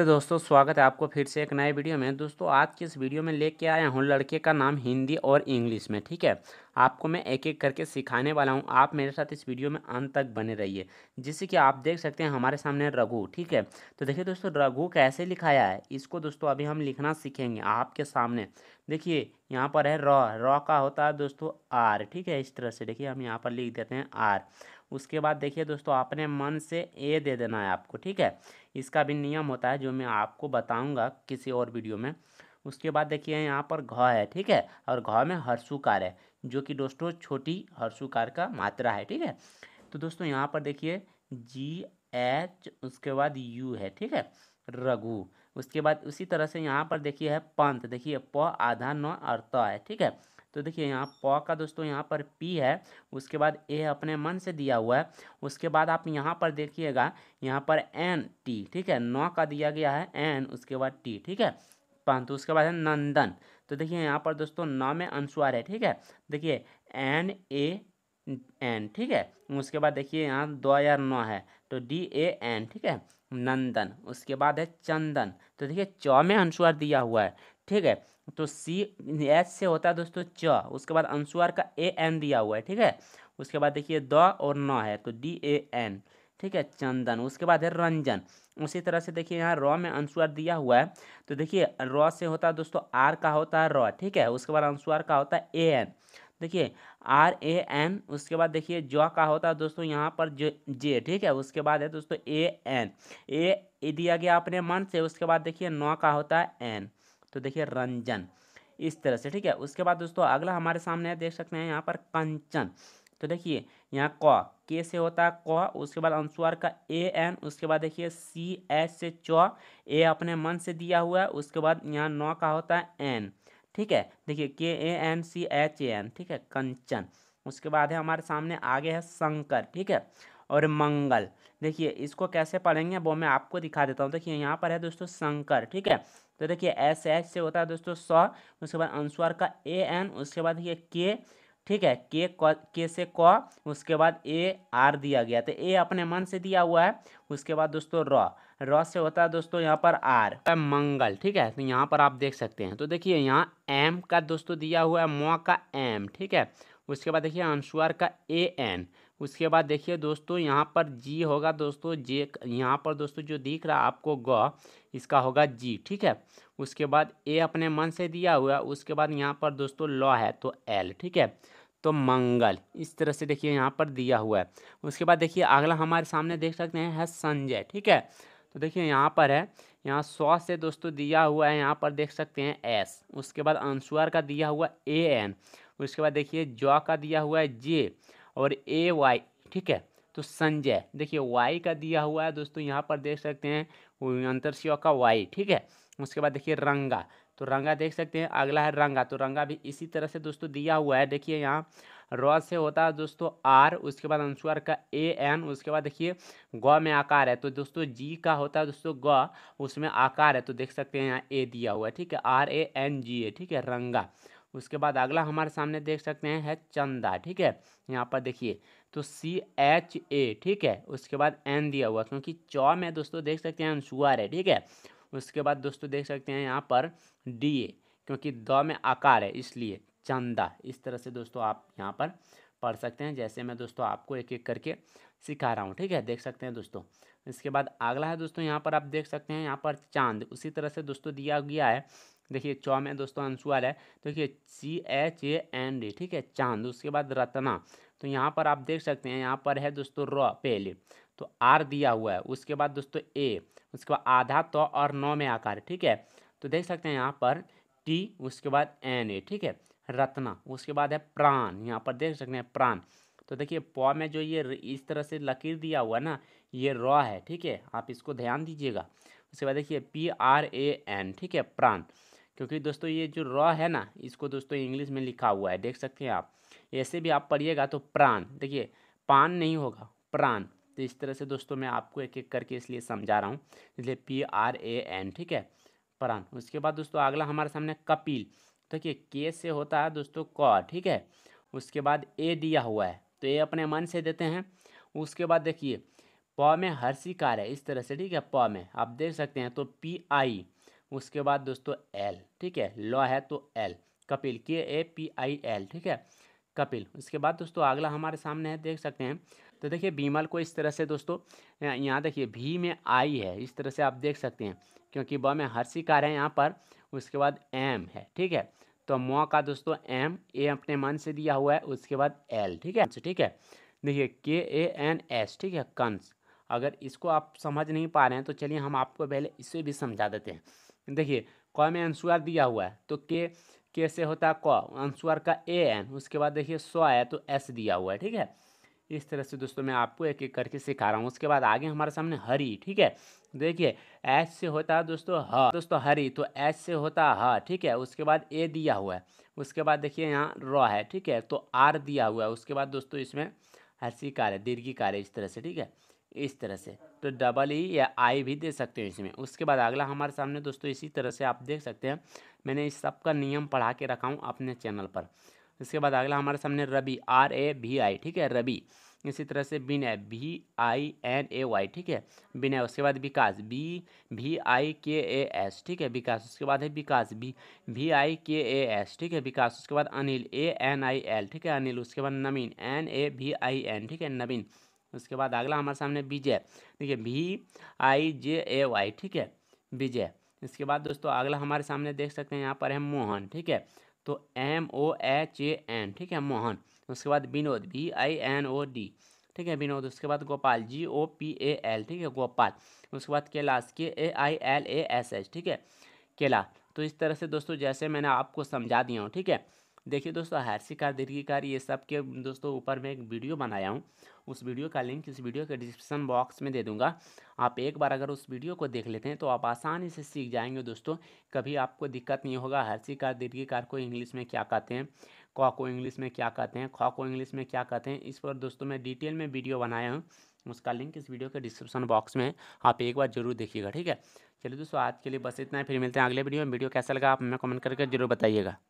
नमस्ते दोस्तों, स्वागत है आपको फिर से एक नए वीडियो में। दोस्तों आज की इस वीडियो में लेके आया हूँ लड़के का नाम हिंदी और इंग्लिश में। ठीक है, आपको मैं एक एक करके सिखाने वाला हूँ। आप मेरे साथ इस वीडियो में अंत तक बने रहिए, जिससे कि आप देख सकते हैं हमारे सामने रघु। ठीक है, तो देखिए दोस्तों रघु कैसे लिखाया है इसको दोस्तों अभी हम लिखना सीखेंगे आपके सामने। देखिए यहाँ पर है रॉ, रॉ का होता है दोस्तों आर। ठीक है, इस तरह से देखिए हम यहाँ पर लिख देते हैं आर। उसके बाद देखिए दोस्तों आपने मन से ए दे देना है आपको। ठीक है, इसका भी नियम होता है जो मैं आपको बताऊंगा किसी और वीडियो में। उसके बाद देखिए यहाँ पर घ है। ठीक है, और घ में हर्षुकार है जो कि दोस्तों छोटी हर्षुकार का मात्रा है। ठीक है, तो दोस्तों यहाँ पर देखिए जी एच उसके बाद यू है। ठीक है, रघु। उसके बाद उसी तरह से यहाँ पर देखिए है पंत। देखिए प आधा न और त है। ठीक है, तो देखिए यहाँ प का दोस्तों यहाँ पर पी है। उसके बाद ए अपने मन से दिया हुआ है। उसके बाद आप यहाँ पर देखिएगा यहाँ पर एन टी। ठीक है, नौ का दिया गया है एन उसके बाद टी। ठीक है, पंत। उसके बाद है नंदन। तो देखिए यहाँ पर दोस्तों नौ में अनुस्वार है। ठीक है, देखिए एन ए एन। ठीक है, उसके बाद देखिए यहाँ 2009 है तो डी ए एन। ठीक है, नंदन। उसके बाद है चंदन। तो देखिए च में अनुस्वार दिया हुआ है। ठीक है, तो सी एच से होता है दोस्तों च। उसके बाद अनुस्वार का ए एन दिया हुआ है। ठीक है, उसके बाद देखिए द और न है तो डी ए एन। ठीक है, चंदन। उसके बाद है रंजन। उसी तरह से देखिए यहाँ रॉ में अनुस्वार दिया हुआ है। तो देखिए रॉ से होता है दोस्तों आर का होता है रॉ। ठीक है, उसके बाद अनुस्वार का होता है ए एन। देखिए आर ए एन। उसके बाद देखिए ज का होता है दोस्तों यहाँ पर जे। ठीक है, उसके बाद है दोस्तों ए एन। ए दिया गया अपने मन से। उसके बाद देखिए नौ का होता है एन। तो देखिए रंजन, इस तरह से। ठीक है, उसके बाद दोस्तों अगला हमारे सामने है, देख सकते हैं यहाँ पर कंचन। तो देखिए यहाँ के से होता है क। उसके बाद अनुस्वार का ए एन। उसके बाद देखिए सी एच से च। ए अपने मन से दिया हुआ है। उसके बाद यहाँ नौ का होता है एन। ठीक है, देखिए K A N C H A N. ठीक है, कंचन। उसके बाद है हमारे सामने आगे है शंकर। ठीक है, और मंगल। देखिए इसको कैसे पढ़ेंगे वो मैं आपको दिखा देता हूँ। देखिए यहाँ पर है दोस्तों शंकर। ठीक है, तो देखिए एस एच से होता है दोस्तों स। उसके बाद अनुस्वार का ए एन। उसके बाद देखिए के। ठीक है, के से क। उसके बाद ए आर दिया गया तो ए अपने मन से दिया हुआ है। उसके बाद दोस्तों रॉ से होता है दोस्तों यहाँ पर आर। मंगल। ठीक है, तो यहाँ पर आप देख सकते हैं। तो देखिए यहाँ एम का दोस्तों दिया हुआ है मौ का एम। ठीक है, उसके बाद देखिए अनुस्वार का ए एन। उसके बाद देखिए दोस्तों यहाँ पर जी होगा दोस्तों जे। यहाँ पर दोस्तों जो दिख रहा आपको ग, इसका होगा जी। ठीक है, उसके बाद ए अपने मन से दिया हुआ। उसके बाद यहाँ पर दोस्तों ल है तो एल। ठीक है, तो मंगल, इस तरह से देखिए यहाँ पर दिया हुआ है। उसके बाद देखिए अगला हमारे सामने देख सकते हैं है संजय। ठीक है, तो देखिए यहाँ पर है यहाँ सौ से दोस्तों दिया हुआ है। यहाँ पर देख सकते हैं एस। उसके बाद अनुस्वार का दिया हुआ ए एन। उसके बाद देखिए ज का दिया हुआ है जे और ए वाई। ठीक है, तो संजय। देखिए वाई का दिया हुआ है दोस्तों यहाँ पर देख सकते हैं अंतरस्व का वाई। ठीक है, उसके बाद देखिए रंगा। तो रंगा देख सकते हैं अगला है रंगा। तो रंगा भी इसी तरह से दोस्तों दिया हुआ है। देखिए यहाँ रॉ से होता है दोस्तों आर। उसके बाद अनुस्वार का ए एन। उसके बाद देखिए ग में आकार है तो दोस्तों जी का होता है दोस्तों ग, उसमें आकार है तो देख सकते हैं यहाँ ए दिया हुआ है। ठीक है, आर ए एन जी ए। ठीक है, रंगा। उसके बाद अगला हमारे सामने देख सकते हैं है चंदा। ठीक है, यहाँ पर देखिए तो सी एच ए। ठीक है, उसके बाद एन दिया हुआ क्योंकि चौ में दोस्तों देख सकते हैं अनुस्वार है। ठीक है, उसके बाद दोस्तों देख सकते हैं यहाँ पर डी ए क्योंकि द में आकार है इसलिए चंदा। इस तरह से दोस्तों आप यहाँ पर पढ़ सकते हैं जैसे मैं दोस्तों आपको एक एक करके सिखा रहा हूँ। ठीक है, देख सकते हैं दोस्तों। इसके बाद अगला है दोस्तों यहाँ पर आप देख सकते हैं यहाँ पर चांद। उसी तरह से दोस्तों दिया गया है। देखिए चौ में दोस्तों अनुस्वार है तो देखिए C H A N D. ठीक है, चांद। उसके बाद रत्ना। तो यहाँ पर आप देख सकते हैं यहाँ पर है दोस्तों रॉ पहले तो आर दिया हुआ है। उसके बाद दोस्तों ए। उसके बाद आधा तो और नौ में आकार। ठीक है, तो देख सकते हैं यहाँ पर टी। उसके बाद एन ए। ठीक है, रत्ना। उसके बाद है प्राण। यहाँ पर देख सकते हैं प्राण। तो देखिए पौ में जो ये इस तरह से लकीर दिया हुआ ना ये रॉ है। ठीक है, आप इसको ध्यान दीजिएगा। उसके बाद देखिए पी आर ए एन। ठीक है, प्राण, क्योंकि दोस्तों ये जो रॉ है ना इसको दोस्तों इंग्लिश में लिखा हुआ है। देख सकते हैं आप, ऐसे भी आप पढ़िएगा तो प्राण। देखिए पान नहीं होगा, प्राण। तो इस तरह से दोस्तों मैं आपको एक एक करके इसलिए समझा रहा हूँ, इसलिए पी आर ए एन। ठीक है, प्राण। उसके बाद दोस्तों अगला हमारे सामने कपिल। देखिए के से होता है दोस्तों क। ठीक है, उसके बाद ए दिया हुआ है तो ए अपने मन से देते हैं। उसके बाद देखिए प में हर शिकार है इस तरह से, ठीक है, प में आप देख सकते हैं। तो पी आई, उसके बाद दोस्तों एल, ठीक है, लॉ है तो एल, कपिल के ए पी आई एल, ठीक है, कपिल। उसके बाद दोस्तों अगला हमारे सामने है, देख सकते हैं। तो देखिए बीमल को इस तरह से दोस्तों, यहाँ देखिए भी में आई है, इस तरह से आप देख सकते हैं, क्योंकि ब में हर शिकार है यहाँ पर। उसके बाद एम है, ठीक है, तो मौ का दोस्तों एम, ए अपने मन से दिया हुआ है। उसके बाद एल, ठीक है, ठीक है, देखिए के ए एन एस, ठीक है, कंस। अगर इसको आप समझ नहीं पा रहे हैं तो चलिए हम आपको पहले इसे भी समझा देते हैं। देखिए क में अंस्वर दिया हुआ है, तो के से होता है क, अंस्वर का ए एन, उसके बाद देखिए सौ है तो एस दिया हुआ है, ठीक है। इस तरह से दोस्तों मैं आपको एक एक करके सिखा रहा हूँ। उसके बाद आगे हमारे सामने हरी, ठीक है, देखिए एस से होता है दोस्तों ह, दोस्तों हरी तो एस से होता है ह, ठीक है। उसके बाद ए दिया हुआ है, उसके बाद देखिए यहाँ र है, ठीक है, तो आर दिया हुआ है। उसके बाद दोस्तों इसमें हसी कार है, दीर्घी कार है, इस तरह से, ठीक है, इस तरह से, तो डबल ई या आई भी दे सकते हो इसमें। उसके बाद अगला हमारे सामने दोस्तों इसी तरह से आप देख सकते हैं, मैंने इस सब का नियम पढ़ा के रखा हूँ अपने चैनल पर। इसके बाद अगला हमारे सामने रवि, आर ए भी आई, ठीक है, रवि। इसी तरह से Vinay, V I N A Y, ठीक है, विनय। उसके बाद विकास, बी वी आई के ए एस, ठीक है, विकास। उसके बाद है विकास, बी वी आई के ए एस, ठीक है, विकास। उसके बाद Anil, A N I L, ठीक है, अनिल। उसके बाद Naveen, N A V I N, ठीक है, नवीन। उसके बाद अगला हमारे सामने विजय, ठीक है, we I J A Y, ठीक है, विजय। इसके बाद दोस्तों अगला हमारे सामने देख सकते हैं यहाँ पर है मोहन, ठीक है, तो M O H A N, ठीक है, मोहन। उसके बाद Vinod, V I N O D, ठीक है, विनोद। उसके बाद Gopal, G O P A L, ठीक है, गोपाल। उसके बाद Kailash, K A I L A S H, ठीक है, केला। तो इस तरह से दोस्तों जैसे मैंने आपको समझा दिया हूँ, ठीक है। देखिए दोस्तों हर्षिकार, दीर्घिकार, ये सब के दोस्तों ऊपर मैं एक वीडियो बनाया हूँ। उस वीडियो का लिंक इस वीडियो के डिस्क्रिप्शन बॉक्स में दे दूंगा। आप एक बार अगर उस वीडियो को देख लेते हैं तो आप आसानी से सीख जाएंगे दोस्तों, कभी आपको दिक्कत नहीं होगा। हर्षिकार, दीर्घिकार को इंग्लिश में क्या कहते हैं, क को इंग्लिश में क्या कहते हैं, ख को इंग्लिश में क्या कहते हैं, इस पर दोस्तों मैं डिटेल में वीडियो बनाया हूँ। उसका लिंक इस वीडियो के डिस्क्रिप्शन बॉक्स में है, आप एक बार जरूर देखिएगा, ठीक है। चलिए दोस्तों आज के लिए बस इतना ही, फिर मिलते हैं अगले वीडियो में। वीडियो कैसा लगा आप हमें कमेंट करके जरूर बताइएगा।